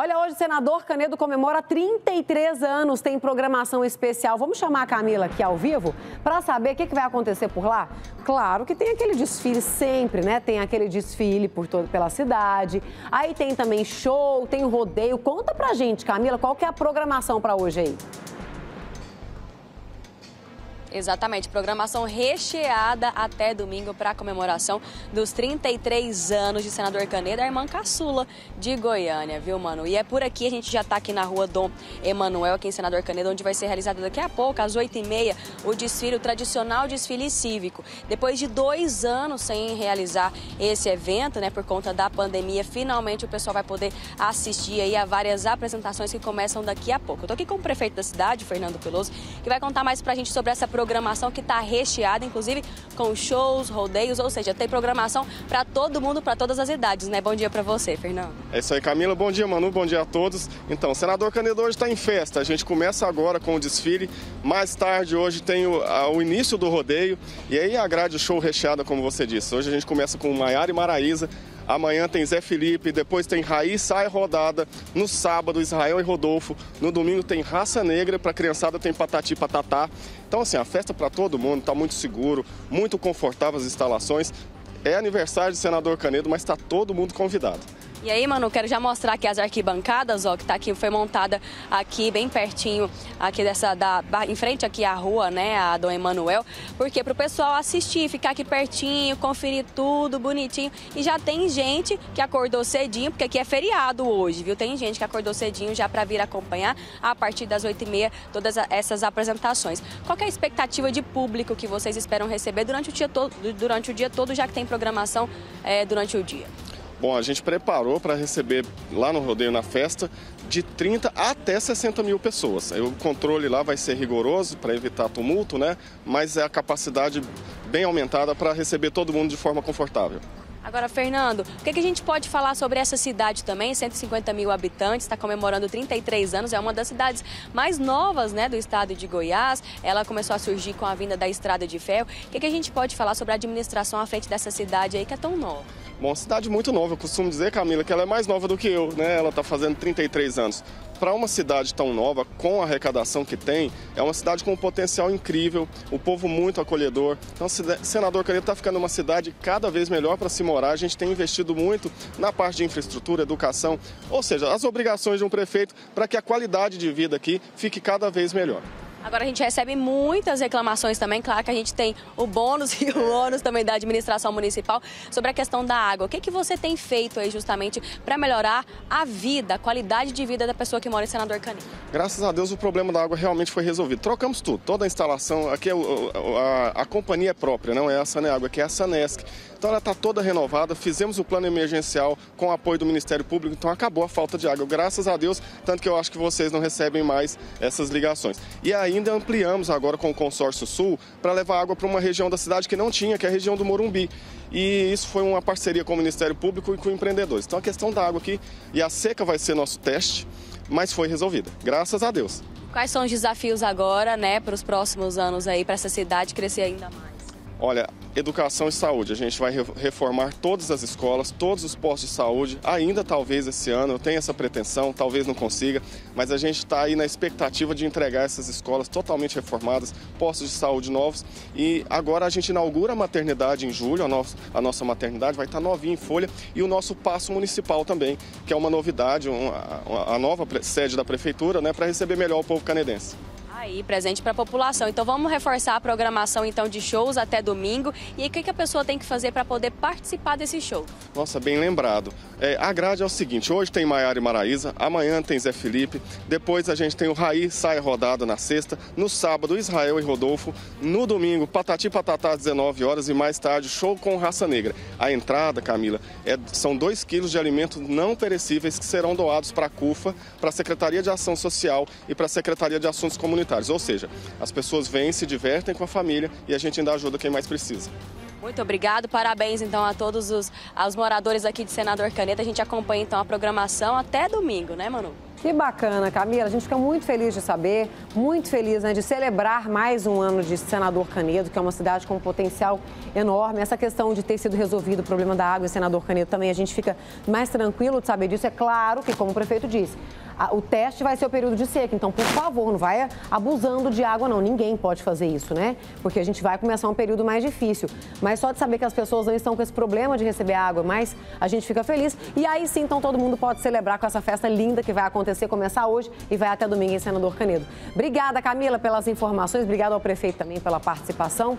Olha, hoje o senador Canedo comemora 33 anos, tem programação especial. Vamos chamar a Camila aqui ao vivo para saber o que vai acontecer por lá? Claro que tem aquele desfile sempre, né? Tem aquele desfile pela cidade, aí tem também show, tem rodeio. Conta pra gente, Camila, qual que é a programação para hoje aí? Exatamente, programação recheada até domingo para a comemoração dos 33 anos de senador Canedo, a irmã caçula de Goiânia, viu, Manu? E é por aqui, a gente já está aqui na rua Dom Emanuel, aqui em Senador Canedo, onde vai ser realizado daqui a pouco, às 8h30, o desfile, o tradicional desfile cívico. Depois de 2 anos sem realizar esse evento, né, por conta da pandemia, finalmente o pessoal vai poder assistir aí a várias apresentações que começam daqui a pouco. Eu tô aqui com o prefeito da cidade, Fernando Peloso, que vai contar mais pra gente sobre essa programação que está recheada, inclusive com shows, rodeios, ou seja, tem programação para todo mundo, para todas as idades, né? Bom dia para você, Fernando. É isso aí, Camila. Bom dia, Manu. Bom dia a todos. Então, o senador Canedo hoje está em festa. A gente começa agora com o desfile. Mais tarde, hoje, tem o início do rodeio. E aí, a grade show recheada, como você disse. Hoje a gente começa com Maiara e Maraisa. Amanhã tem Zé Felipe, depois tem Raí e Saia Rodada, no sábado Israel e Rodolfo, no domingo tem Raça Negra, para criançada tem Patati e Patatá. Então assim, a festa para todo mundo, tá muito seguro, muito confortável as instalações. É aniversário do senador Canedo, mas está todo mundo convidado. E aí, Manu, quero já mostrar aqui as arquibancadas, ó, que tá aqui, foi montada aqui bem pertinho, aqui em frente aqui à rua, né, a Dom Emanuel, porque pro pessoal assistir, ficar aqui pertinho, conferir tudo bonitinho. E já tem gente que acordou cedinho, porque aqui é feriado hoje, viu? Tem gente que acordou cedinho já para vir acompanhar a partir das 8h30 todas essas apresentações. Qual que é a expectativa de público que vocês esperam receber durante o dia todo, já que tem programação durante o dia? Bom, a gente preparou para receber lá no rodeio, na festa, de 30 até 60 mil pessoas. O controle lá vai ser rigoroso para evitar tumulto, né? Mas é a capacidade bem aumentada para receber todo mundo de forma confortável. Agora, Fernando, o que a gente pode falar sobre essa cidade também? 150 mil habitantes, está comemorando 33 anos, é uma das cidades mais novas, né, do estado de Goiás. Ela começou a surgir com a vinda da Estrada de Ferro. O que a gente pode falar sobre a administração à frente dessa cidade aí que é tão nova? Bom, cidade muito nova, eu costumo dizer, Camila, que ela é mais nova do que eu, né? Ela está fazendo 33 anos. Para uma cidade tão nova, com a arrecadação que tem, é uma cidade com um potencial incrível, o povo muito acolhedor. Então, senador Canedo está ficando uma cidade cada vez melhor para se morar. A gente tem investido muito na parte de infraestrutura, educação, ou seja, as obrigações de um prefeito para que a qualidade de vida aqui fique cada vez melhor. Agora a gente recebe muitas reclamações também, claro que a gente tem o bônus e o ônus também da administração municipal sobre a questão da água. O que que você tem feito aí justamente para melhorar a vida, a qualidade de vida da pessoa que mora em Senador Canedo? Graças a Deus o problema da água realmente foi resolvido. Trocamos tudo, toda a instalação, aqui a companhia é própria, não é a Saneágua, que é a Sanesc. Então ela está toda renovada, fizemos o plano emergencial com o apoio do Ministério Público, então acabou a falta de água, graças a Deus, tanto que eu acho que vocês não recebem mais essas ligações. E ainda ampliamos agora com o Consórcio Sul para levar água para uma região da cidade que não tinha, que é a região do Morumbi. E isso foi uma parceria com o Ministério Público e com empreendedores. Então a questão da água aqui e a seca vai ser nosso teste, mas foi resolvida, graças a Deus. Quais são os desafios agora, né, para os próximos anos aí, para essa cidade crescer ainda mais? Olha, educação e saúde, a gente vai reformar todas as escolas, todos os postos de saúde, ainda talvez esse ano, eu tenho essa pretensão, talvez não consiga, mas a gente está aí na expectativa de entregar essas escolas totalmente reformadas, postos de saúde novos, e agora a gente inaugura a maternidade em julho, a nossa maternidade vai estar novinha em folha, e o nosso paço municipal também, que é uma novidade, a nova sede da prefeitura, né, para receber melhor o povo canedense. Aí, presente para a população. Então vamos reforçar a programação então de shows até domingo. E o que a pessoa tem que fazer para poder participar desse show? Nossa, bem lembrado. A grade é o seguinte, hoje tem Maiara e Maraisa, amanhã tem Zé Felipe, depois a gente tem o Raí e Saia Rodada na sexta, no sábado Israel e Rodolfo, no domingo Patati e Patatá às 19 horas e mais tarde show com Raça Negra. A entrada, Camila, são 2 quilos de alimentos não perecíveis que serão doados para a CUFA, para a Secretaria de Ação Social e para a Secretaria de Assuntos Comunitários. Ou seja, as pessoas vêm, se divertem com a família e a gente ainda ajuda quem mais precisa. Muito obrigado, parabéns então a todos os moradores aqui de Senador Canedo. A gente acompanha então a programação até domingo, né, Manu? Que bacana, Camila. A gente fica muito feliz de saber, muito feliz, né, de celebrar mais um ano de Senador Canedo, que é uma cidade com um potencial enorme. Essa questão de ter sido resolvido o problema da água e Senador Canedo também, a gente fica mais tranquilo de saber disso. É claro que, como o prefeito disse, o teste vai ser o período de seca, então, por favor, não vai abusando de água, não. Ninguém pode fazer isso, né? Porque a gente vai começar um período mais difícil. Mas só de saber que as pessoas não estão com esse problema de receber água, mas a gente fica feliz. E aí sim, então, todo mundo pode celebrar com essa festa linda que vai acontecer, começar hoje e vai até domingo em Senador Canedo. Obrigada, Camila, pelas informações. Obrigada ao prefeito também pela participação.